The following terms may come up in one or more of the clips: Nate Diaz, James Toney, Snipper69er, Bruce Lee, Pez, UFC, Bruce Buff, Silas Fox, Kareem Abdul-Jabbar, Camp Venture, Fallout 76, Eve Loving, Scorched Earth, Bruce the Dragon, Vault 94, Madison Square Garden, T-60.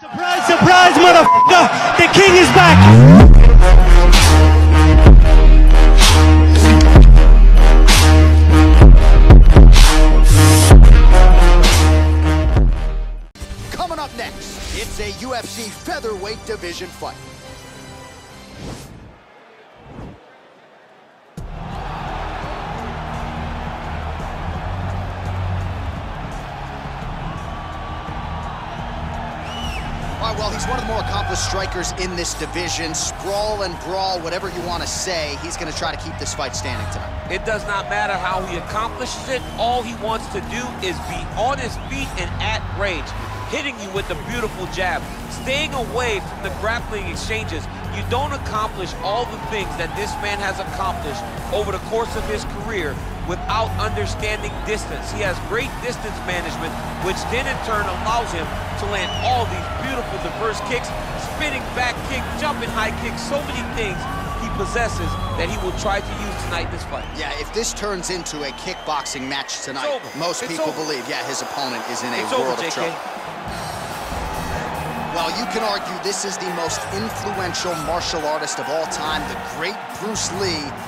Surprise, surprise, motherfucker! The king is back! Coming up next, it's a UFC featherweight division fight. Well, he's one of the more accomplished strikers in this division. Sprawl and brawl, whatever you want to say, he's going to try to keep this fight standing tonight. It does not matter how he accomplishes it. All he wants to do is be on his feet and at range, hitting you with the beautiful jab, staying away from the grappling exchanges. You don't accomplish all the things that this man has accomplished over the course of his career without understanding distance. He has great distance management, which then in turn allows him to land all these beautiful, diverse kicks, spinning back kick, jumping high kicks, so many things he possesses that he will try to use tonight in this fight. Yeah, if this turns into a kickboxing match tonight, most people believe, yeah, his opponent is in a world of trouble. Well, you can argue this is the most influential martial artist of all time, the great Bruce Lee,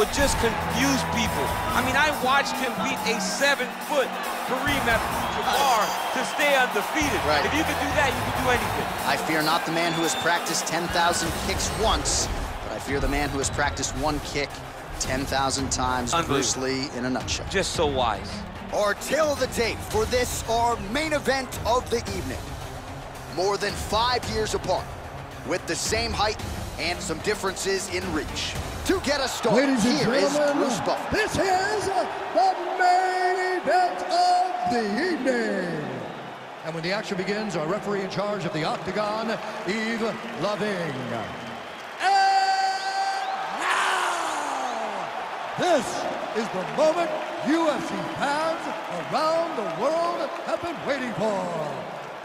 would just confuse people. I mean, I watched him beat a 7-foot Kareem Abdul-Jabbar to stay undefeated. Right. If you can do that, you can do anything. I fear not the man who has practiced 10,000 kicks once, but I fear the man who has practiced one kick 10,000 times. Bruce Lee in a nutshell. Just so wise. Our tale of the tape for this, our main event of the evening. More than 5 years apart, with the same height and some differences in reach. To get us started, here is Bruce Buff. This is the main event of the evening. And when the action begins, our referee in charge of the octagon, Eve Loving. And now, this is the moment UFC fans around the world have been waiting for.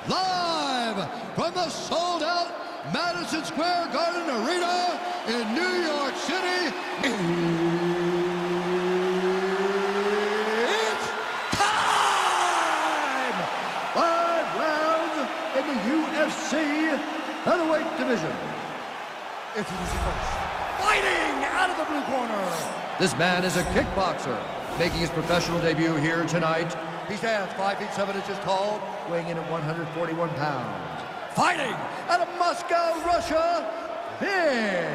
Live from the sold-out Madison Square Garden Arena in New York City. It's time! 5 rounds in the UFC featherweight division. Introducing first, fighting out of the blue corner. This man is a kickboxer, making his professional debut here tonight. He stands 5 feet 7 inches tall, weighing in at 141 pounds. Fighting out of Moscow, Russia, here.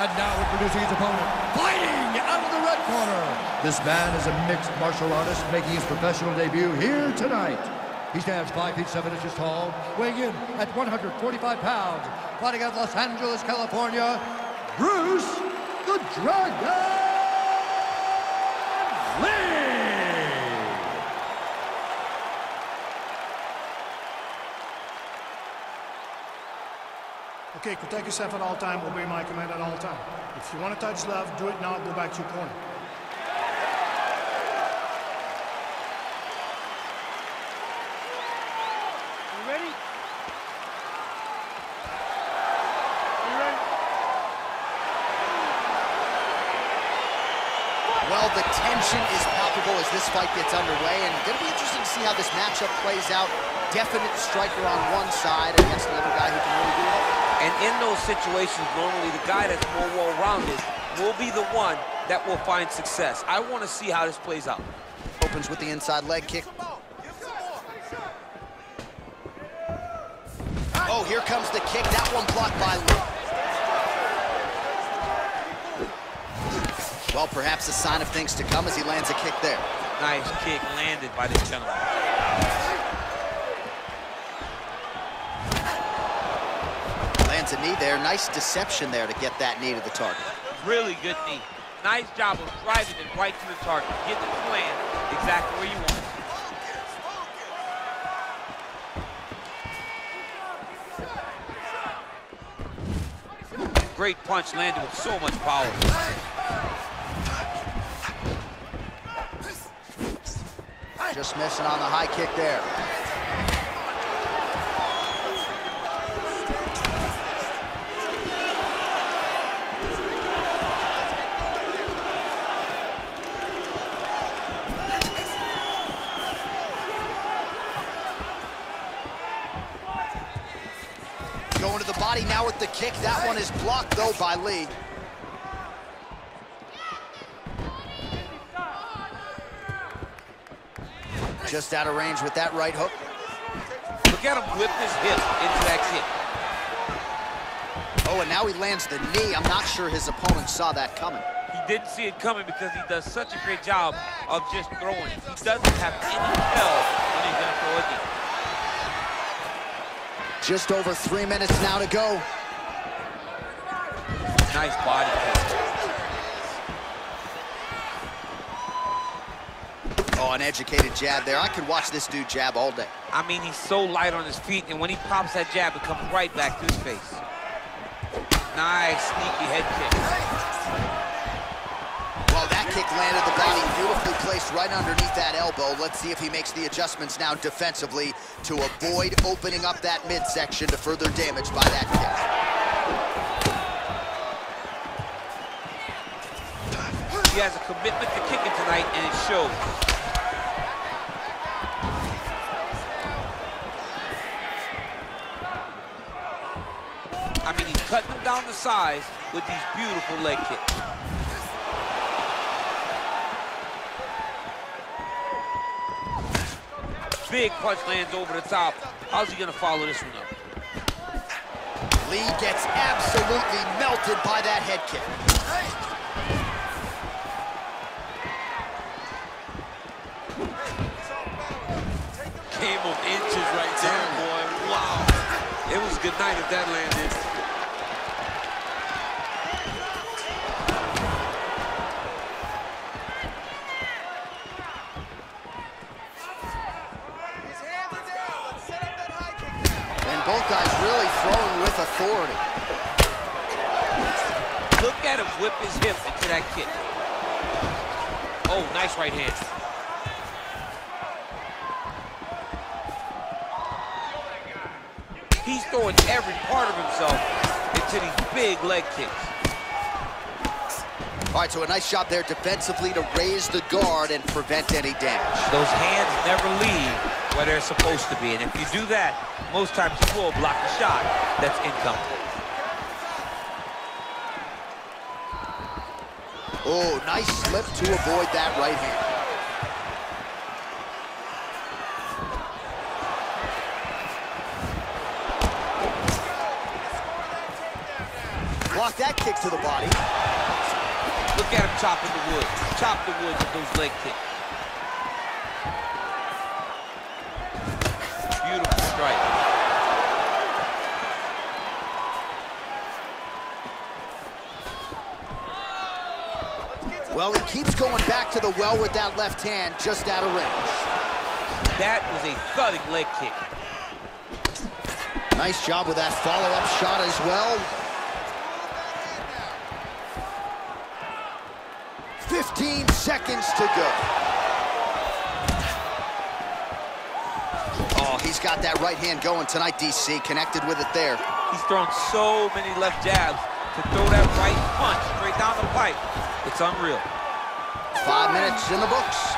And now introducing his opponent, fighting out of the red corner. This man is a mixed martial artist making his professional debut here tonight. He stands 5 feet 7 inches tall, weighing in at 145 pounds. Fighting out of Los Angeles, California, Bruce the Dragon. Okay, protect yourself at all time, obey my command at all time. If you want to touch left, do it now, go back to your corner. You ready? You ready? Well, the tension is palpable as this fight gets underway, and it's going to be interesting to see how this matchup plays out. Definite striker on one side against another guy who can really do it. And in those situations, normally the guy that's more well-rounded will be the one that will find success. I want to see how this plays out. Opens with the inside leg kick. Oh, here comes the kick. That one blocked by Lee. Well, perhaps a sign of things to come as he lands a kick there. Nice kick landed by this gentleman. A knee there, nice deception there to get that knee to the target. Really good knee. Nice job of driving it right to the target, getting the plan exactly where you want it. Focus. Great punch landed with so much power. Just missing on the high kick there. Going to the body now with the kick. That one is blocked, though, by Lee. Just out of range with that right hook. Look at him whip his hip into that kick. Oh, and now he lands the knee. I'm not sure his opponent saw that coming. He didn't see it coming because he does such a great job of just throwing. He doesn't have any tell when he's gonna throw it. Just over 3 minutes now to go. Nice body kick. Oh, an educated jab there. I could watch this dude jab all day. I mean, he's so light on his feet, and when he pops that jab, it comes right back to his face. Nice, sneaky head kick. Well, that kick landed the body beautifully placed right underneath that elbow. Let's see if he makes the adjustments now defensively to avoid opening up that midsection to further damage by that kick. He has a commitment to kicking tonight, and it shows. I mean, he's cutting them down to size with these beautiful leg kicks. Big punch lands over the top. How's he gonna follow this one up? Lee gets absolutely melted by that head kick. Game of inches right there, boy. Wow. It was a good night if that landed. Both guys really throwing with authority. Look at him whip his hip into that kick. Oh, nice right hand. He's throwing every part of himself into these big leg kicks. All right, so a nice job there defensively to raise the guard and prevent any damage. Those hands never leave where they're supposed to be, and if you do that, most times you will block a shot that's incomplete. Oh, nice slip to avoid that right hand. Block that kick to the body. Look at him chopping the wood. Chop the wood with those leg kicks. Well, he keeps going back to the well with that left hand, just out of range. That was a thudding leg kick. Nice job with that follow-up shot as well. 15 seconds to go. Oh, he's got that right hand going tonight, DC. Connected with it there. He's thrown so many left jabs. To throw that right punch straight down the pipe, it's unreal. 5 minutes in the books.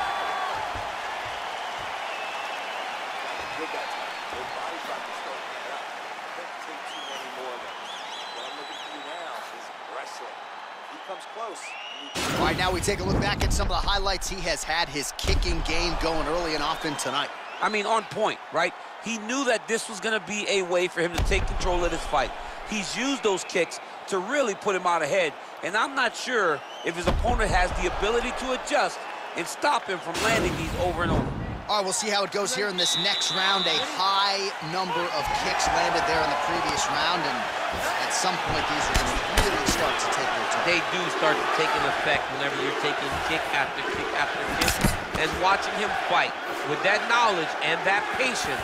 All right, now we take a look back at some of the highlights. He has had his kicking game going early and often tonight. I mean, on point, right? He knew that this was gonna be a way for him to take control of this fight. He's used those kicks to really put him out ahead, and I'm not sure if his opponent has the ability to adjust and stop him from landing these over and over. All right, we'll see how it goes here in this next round. A high number of kicks landed there in the previous round, and at some point, these are going to really start to take their time. They do start to take an effect whenever you're taking kick after kick after kick, and watching him fight with that knowledge and that patience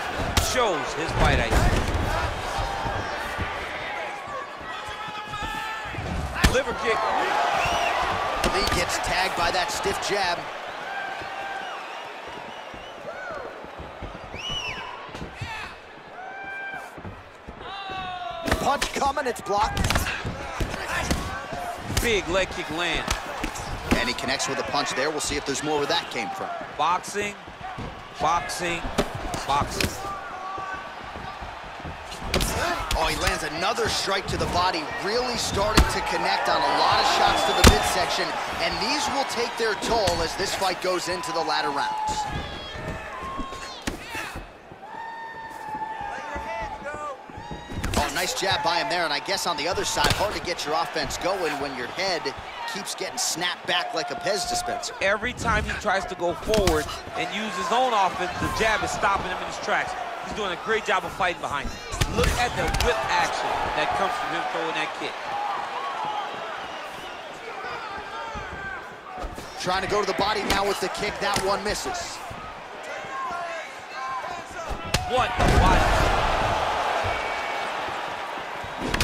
shows his fight IQ. Liver kick. Lee gets tagged by that stiff jab. punch coming, it's blocked. Big leg kick land. And he connects with a punch there. We'll see if there's more where that came from. Boxing, boxing, boxing. Oh, he lands another strike to the body, really starting to connect on a lot of shots to the midsection, and these will take their toll as this fight goes into the latter rounds. Oh, nice jab by him there, and I guess on the other side, hard to get your offense going when your head keeps getting snapped back like a Pez dispenser. Every time he tries to go forward and use his own offense, the jab is stopping him in his tracks. He's doing a great job of fighting behind him. Look at the whip action that comes from him throwing that kick. Trying to go to the body now with the kick. That one misses. What a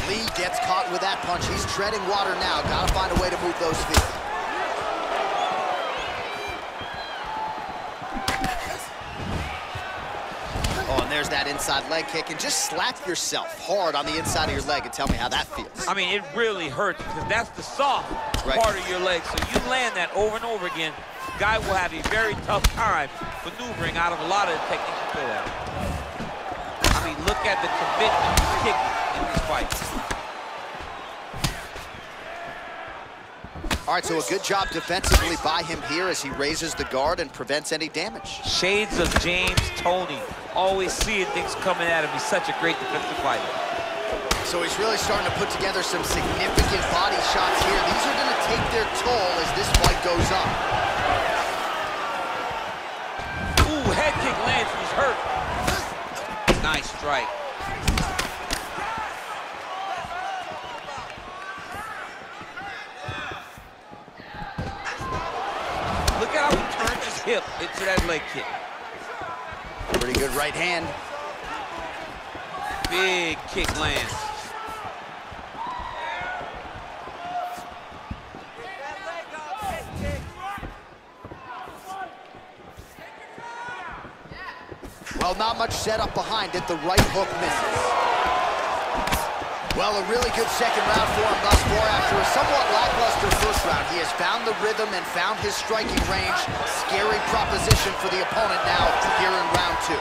body. Lee gets caught with that punch. He's treading water now. Gotta find a way to move those feet. There's that inside leg kick, and just slap yourself hard on the inside of your leg and tell me how that feels. I mean, it really hurts because that's the soft part of your leg. So you land that over and over again, the guy will have a very tough time maneuvering out of a lot of the techniques you throw out. I mean, look at the commitment to kicking in this fight. All right, so a good job defensively by him here as he raises the guard and prevents any damage. Shades of James Toney. Always seeing things coming at him. He's such a great defensive fighter. So he's really starting to put together some significant body shots here. These are going to take their toll as this fight goes on. Ooh, head kick lands. He's hurt. Nice strike. Look at how he turns his hip into that leg kick. Pretty good right hand. Big kick lands. Well, not much setup behind it. The right hook misses. Well, a really good second round for him thus far. After a somewhat lackluster first round, he has found the rhythm and found his striking range. Scary proposition for the opponent now here in round two.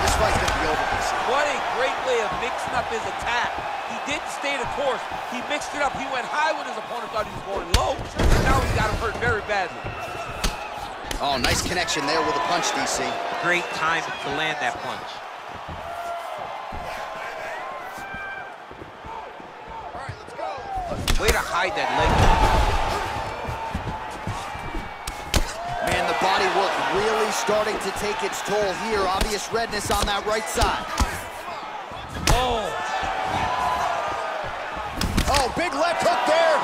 This fight's gonna be over. What a great way of mixing up his attack. He didn't stay the course. He mixed it up. He went high when his opponent thought he was going low. And now he's got him hurt very badly. Oh, nice connection there with a punch, DC. Great time to land that punch. Way to hide that leg. Man, the body work really starting to take its toll here. Obvious redness on that right side. Oh. Oh, big left hook there.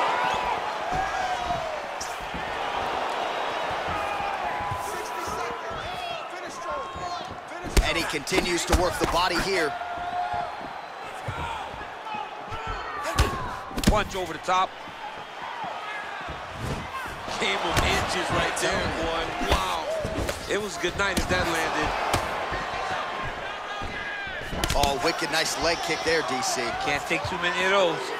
And he continues to work the body here. Punch over the top. Game of inches right there, boy. Wow. It was a good night as that landed. Oh, wicked nice leg kick there, DC. Can't take too many of those.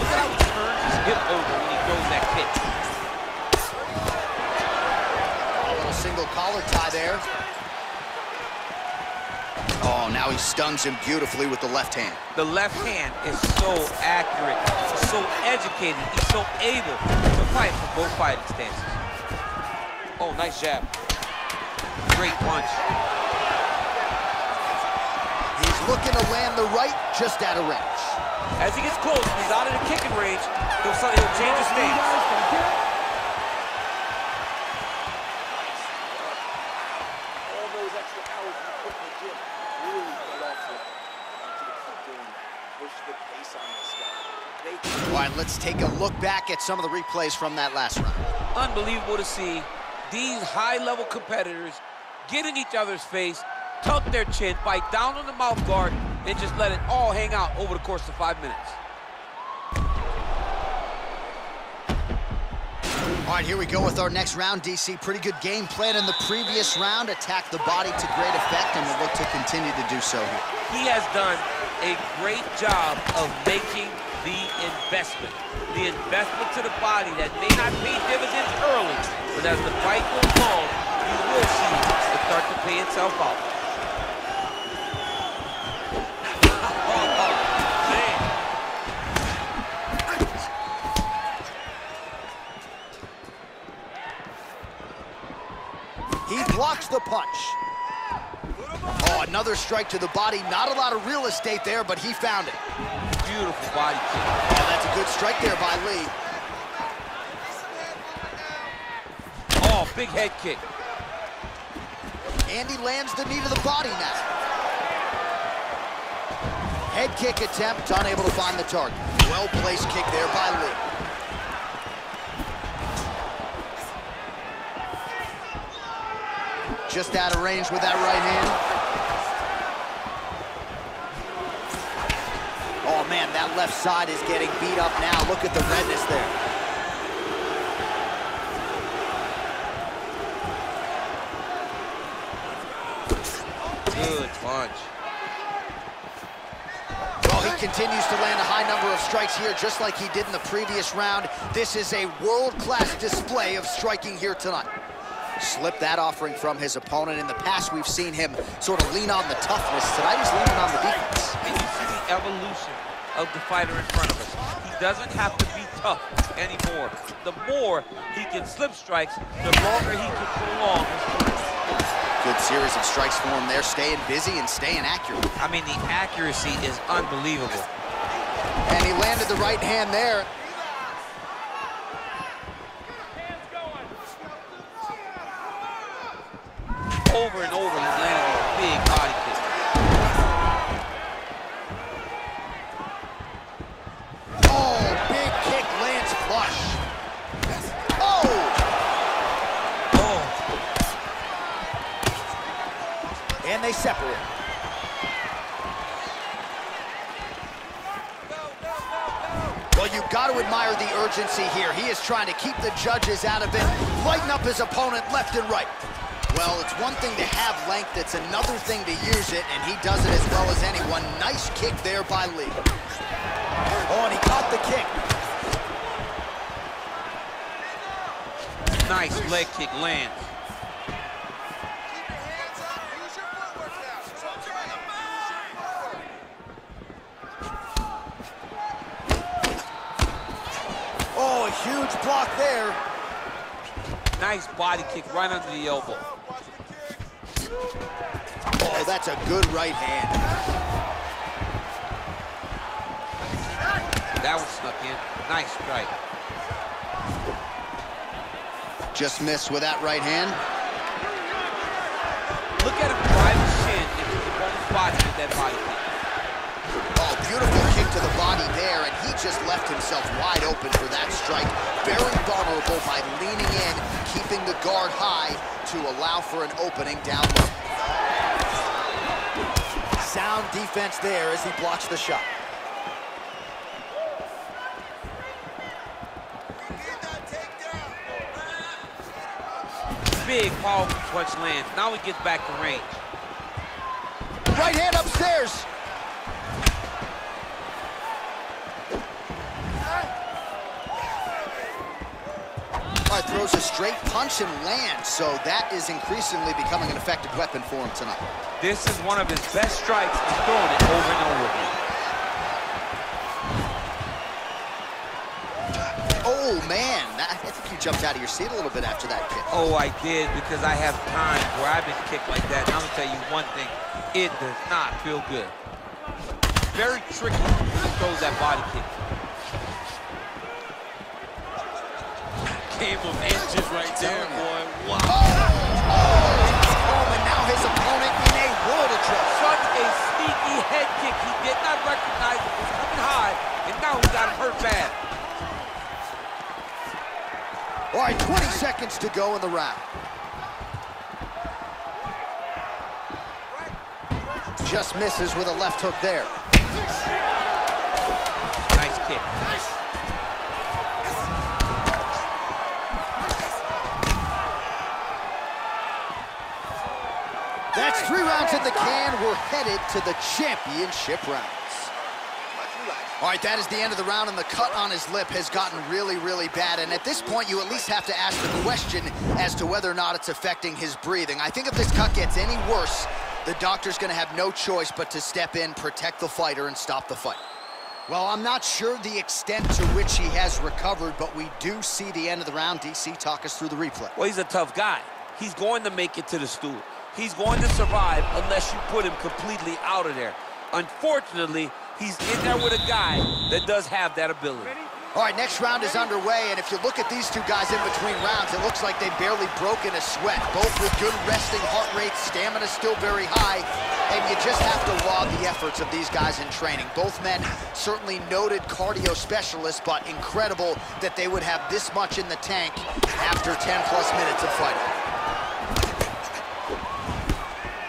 Look at how he turns his hip over when he throws that kick. A little single collar tie there. Oh, now he stuns him beautifully with the left hand. The left hand is so accurate, he's so educated, he's so able to fight from both fighting stances. Oh, nice jab. Great punch. He's looking to land the right just out of range. As he gets close, he's out of the kicking range, he'll change his stance. All right, let's take a look back at some of the replays from that last round. Unbelievable to see these high-level competitors get in each other's face, tuck their chin, bite down on the mouth guard, and just let it all hang out over the course of 5 minutes. All right, here we go with our next round, DC. Pretty good game plan in the previous round. Attacked the body to great effect and will look to continue to do so here. He has done a great job of making the investment. The investment to the body that may not pay dividends early, but as the fight goes on, you will see it start to pay itself off. He blocks the punch. Oh, another strike to the body. Not a lot of real estate there, but he found it. Beautiful body kick. Oh, that's a good strike there by Lee. Oh, big head kick. And he lands the knee to the body now. Head kick attempt, unable to find the target. Well-placed kick there by Lee. Just out of range with that right hand. Oh man, that left side is getting beat up now. Look at the redness there. Good punch. Well, he continues to land a high number of strikes here, just like he did in the previous round. This is a world-class display of striking here tonight. Slip that offering from his opponent. In the past, we've seen him sort of lean on the toughness. Tonight, he's leaning on the defense. And you see the evolution of the fighter in front of us. He doesn't have to be tough anymore. The more he can slip strikes, the longer he can prolong his career. Good series of strikes for him there, staying busy and staying accurate. I mean, the accuracy is unbelievable. And he landed the right hand there. Over and over, he's landing a big body kick. Oh, big kick lands flush. Oh! Oh! And they separate. Well, you've got to admire the urgency here. He is trying to keep the judges out of it, lighten up his opponent left and right. Well, it's one thing to have length, it's another thing to use it, and he does it as well as anyone. Nice kick there by Lee. Oh, and he caught the kick. Nice leg kick lands. Oh, a huge block there. Nice body kick right under the elbow. Oh, that's a good right hand. That one snuck in. Nice strike. Just missed with that right hand. Look at him drive his shin into the opponent's body with that body kick. Oh, beautiful kick to the body there, and he just left himself wide open for that strike. Very vulnerable by leaning in, keeping the guard high to allow for an opening down low. Sound defense there as he blocks the shot. Big powerful punch lands. Now he gets back to range. Right hand upstairs. Throws a straight punch and lands, so that is increasingly becoming an effective weapon for him tonight. This is one of his best strikes. He's throwing it over and over again. Oh, man, I think you jumped out of your seat a little bit after that kick. Oh, I did, because I have times where I've been kicked like that, and I'm going to tell you one thing, it does not feel good. Very tricky when he throws that body kick. Game of inches right there, boy. Wow. Oh, it's home, and now his opponent in a world of trouble. Such a sneaky head kick. He did not recognize it was coming high, and now he got hurt bad. All right, 20 seconds to go in the round. Just misses with a left hook there. Nice kick. That's 3 rounds in the can. We're headed to the championship rounds. All right, that is the end of the round, and the cut on his lip has gotten really, really bad. And at this point, you at least have to ask the question as to whether or not it's affecting his breathing. I think if this cut gets any worse, the doctor's gonna have no choice but to step in, protect the fighter, and stop the fight. Well, I'm not sure the extent to which he has recovered, but we do see the end of the round. DC, talk us through the replay. Well, he's a tough guy. He's going to make it to the stool. He's going to survive unless you put him completely out of there. Unfortunately, he's in there with a guy that does have that ability. All right, next round is underway, and if you look at these two guys in between rounds, it looks like they've barely broken a sweat, both with good resting heart rates, stamina still very high, and you just have to laud the efforts of these guys in training. Both men certainly noted cardio specialists, but incredible that they would have this much in the tank after 10-plus minutes of fighting.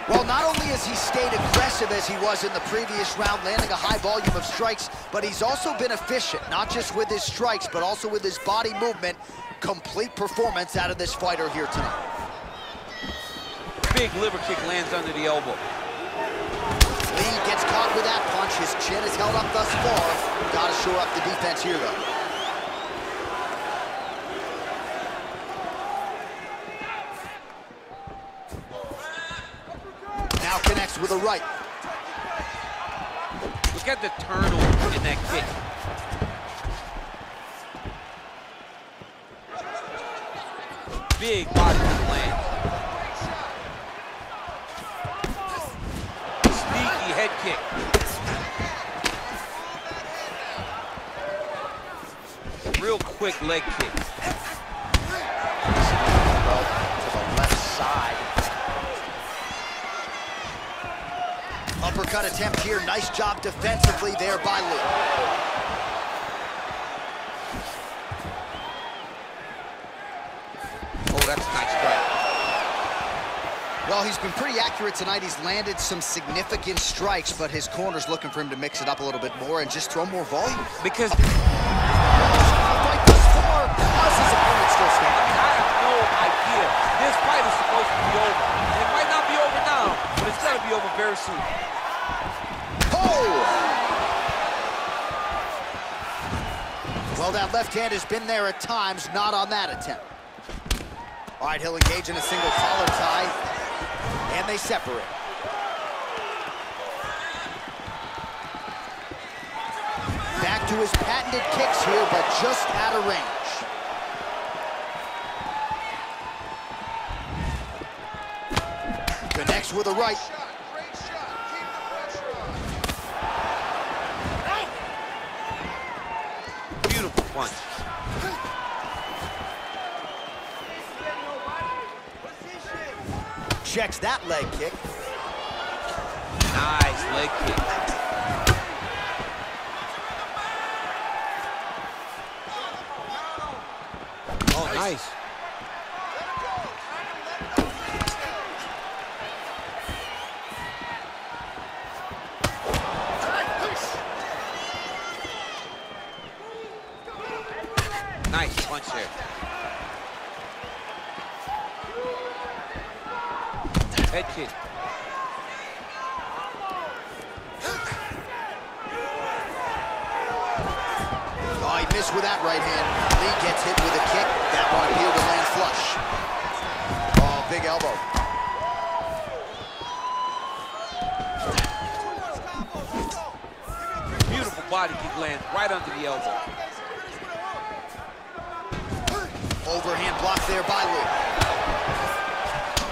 Well, not only has he stayed aggressive as he was in the previous round, landing a high volume of strikes, but he's also been efficient, not just with his strikes, but also with his body movement. Complete performance out of this fighter here tonight. Big liver kick lands under the elbow. Lee gets caught with that punch. His chin is held up thus far. Gotta shore up the defense here, though. Connects with a right. Look at the turnover in that kick. Big body land. Sneaky head kick. Real quick leg kick. To the left side. Uppercut attempt here. Nice job defensively there by Lee. Oh, that's a nice strike. Well, he's been pretty accurate tonight. He's landed some significant strikes, but his corner's looking for him to mix it up a little bit more and just throw more volume. Because... Oh! Well, that left hand has been there at times, not on that attempt. All right, he'll engage in a single collar tie, and they separate. Back to his patented kicks here, but just out of range. Connects with a right. Punch. Checks that leg kick. Nice leg kick. Oh, nice. Nice punch there. Head kick. Oh, he missed with that right hand. Lee gets hit with a kick. That one appealed to land flush. Oh, big elbow. Beautiful body kick lands right under the elbow. Overhand block there by Lee.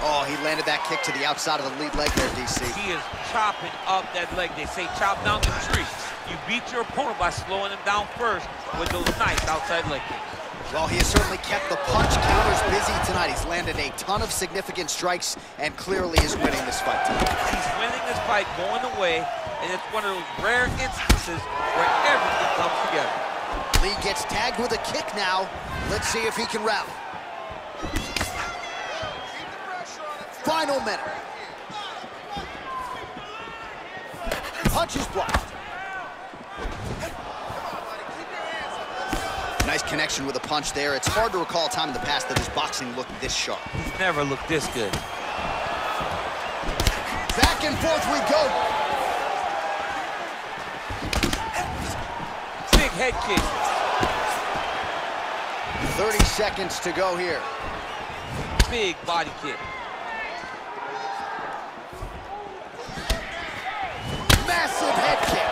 Oh, he landed that kick to the outside of the lead leg there, DC. He is chopping up that leg. They say chop down the tree. You beat your opponent by slowing him down first with those nice outside leg kicks. Well, he has certainly kept the punch counters busy tonight. He's landed a ton of significant strikes and clearly is winning this fight tonight. He's winning this fight going away, and it's one of those rare instances where everything comes together. Lee gets tagged with a kick now. Let's see if he can rally. Final minute. Punch is blocked. Nice connection with a punch there. It's hard to recall a time in the past that his boxing looked this sharp. He's never looked this good. Back and forth we go. Big head kick. 30 seconds to go here. Big body kick. Massive head kick.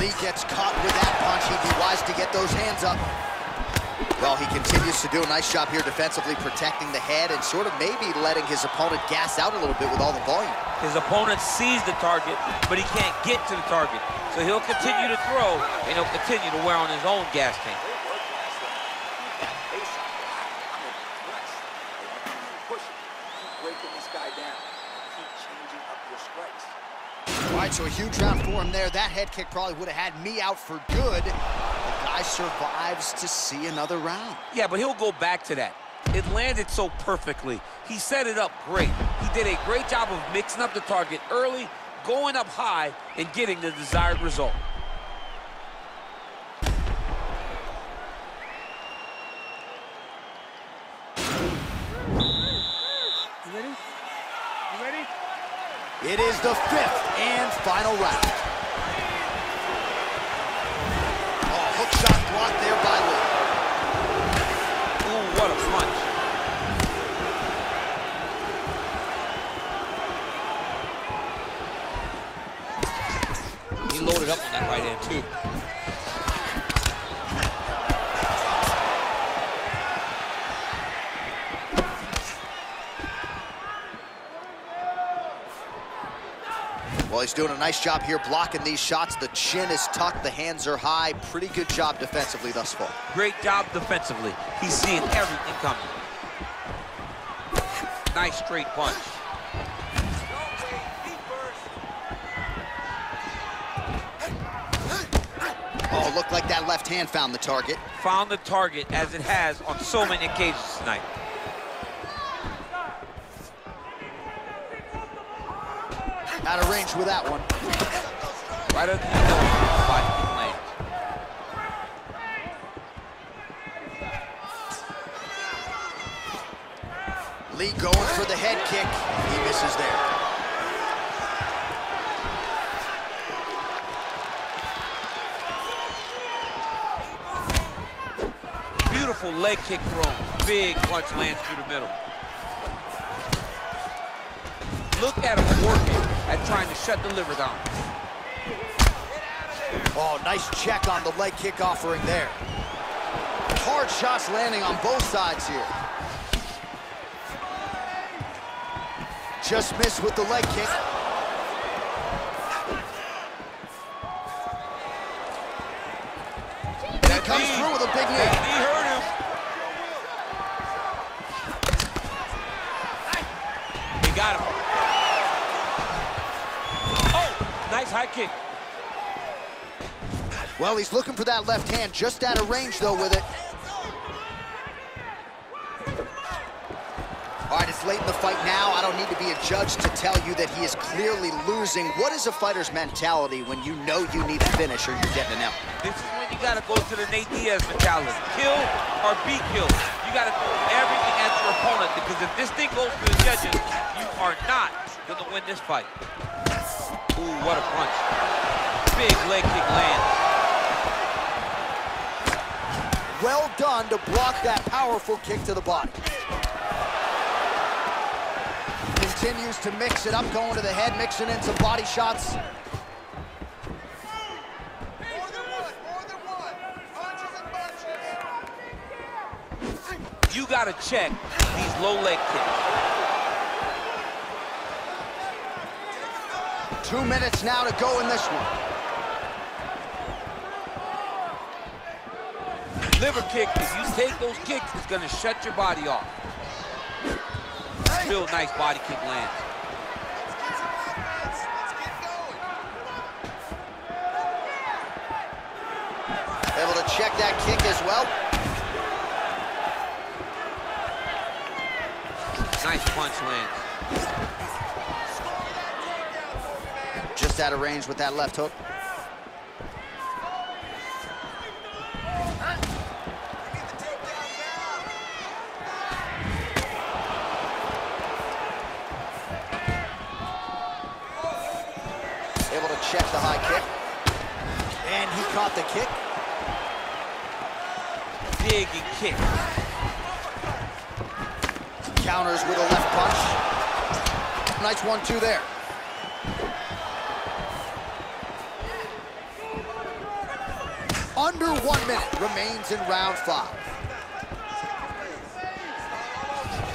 Lee gets caught with that punch. He'd be wise to get those hands up. Well, he continues to do a nice job here defensively, protecting the head and sort of maybe letting his opponent gas out a little bit with all the volume. His opponent sees the target, but he can't get to the target. So he'll continue to throw, and he'll continue to wear on his own gas tank. All right, so a huge round for him there. That head kick probably would have had me out for good. Guy survives to see another round. Yeah, but he'll go back to that. It landed so perfectly. He set it up great. He did a great job of mixing up the target early, going up high, and getting the desired result. You ready? You ready? It is the fifth and final round. Shot blocked there by Lee. Ooh, what a punch. He loaded up on that right hand, too. Well, he's doing a nice job here blocking these shots. The chin is tucked, the hands are high. Pretty good job defensively thus far. Great job defensively. He's seeing everything coming. Nice straight punch. Oh, it looked like that left hand found the target. Found the target, as it has on so many occasions tonight. Out of range with that one. Right up the middle. Body kick lands. Lee going for the head kick. He misses there. Beautiful leg kick throw. Big punch lands through the middle. Look at him working at trying to shut the liver down. Oh, nice check on the leg kick offering there. Hard shots landing on both sides here. Just missed with the leg kick. And he comes through with a big knee. He hurt him. He got him. Nice high kick. Well, he's looking for that left hand, just out of range, though, with it. All right, it's late in the fight now. I don't need to be a judge to tell you that he is clearly losing. What is a fighter's mentality when you know you need to finish or you're getting an out? This is when you got to go to the Nate Diaz mentality. Kill or be killed. You got to throw everything at your opponent, because if this thing goes to the judges, you are not going to win this fight. Ooh, what a punch. Big leg kick lands. Well done to block that powerful kick to the body. Continues to mix it up, going to the head, mixing in some body shots. You gotta check these low leg kicks. 2 minutes now to go in this one. Liver kick, if you take those kicks, it's gonna shut your body off. Real nice body kick lands. Able to check that kick as well. Nice punch lands. Just out of range with that left hook. Chef the high kick. And he caught the kick. Big kick. Counters with a left punch. Nice 1-2 there. Under 1 minute remains in round 5.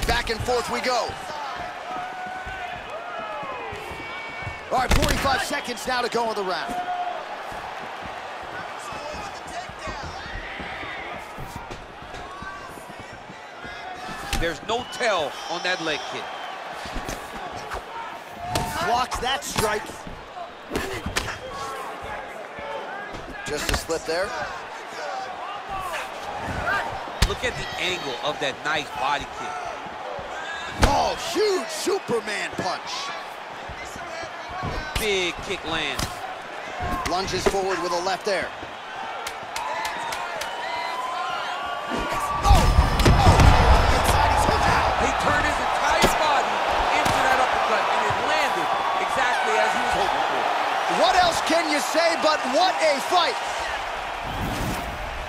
Back and forth we go. All right, 45 seconds now to go in the round. There's no tell on that leg kick. Blocks that strike. Just a slip there. Look at the angle of that nice body kick. Oh, huge Superman punch. Big kick lands. Lunges forward with a left there. Oh! Oh! Inside his head out. He turned his entire body into that uppercut, and it landed exactly as he was hoping for. What else can you say but what a fight?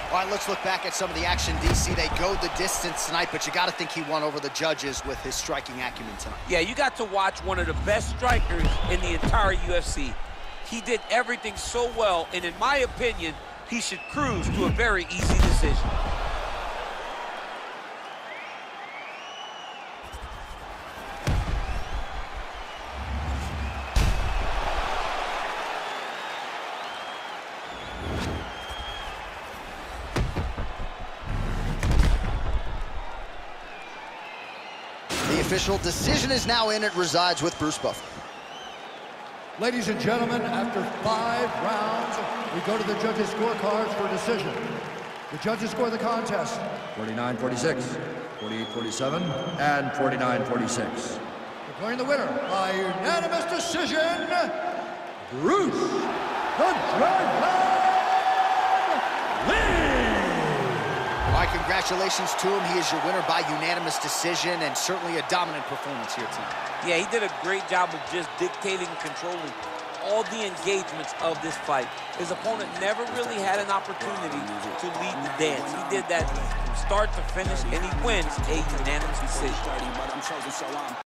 All right, let's look back at some of the action, DC. They go the distance tonight, but you got to think he won over the judges with his striking acumen tonight. Yeah, you got to watch one of the best strikers in the entire UFC. He did everything so well, and in my opinion, he should cruise to a very easy decision. Official decision is now in. It resides with Bruce Buff. Ladies and gentlemen, after 5 rounds, we go to the judges' scorecards for decision. The judges score the contest: 49-46, 48-47, and 49-46. Declaring the winner by unanimous decision, Bruce the Dragon. All right, congratulations to him. He is your winner by unanimous decision, and certainly a dominant performance here tonight. Yeah, he did a great job of just dictating and controlling all the engagements of this fight. His opponent never really had an opportunity to lead the dance. He did that from start to finish, and he wins a unanimous decision.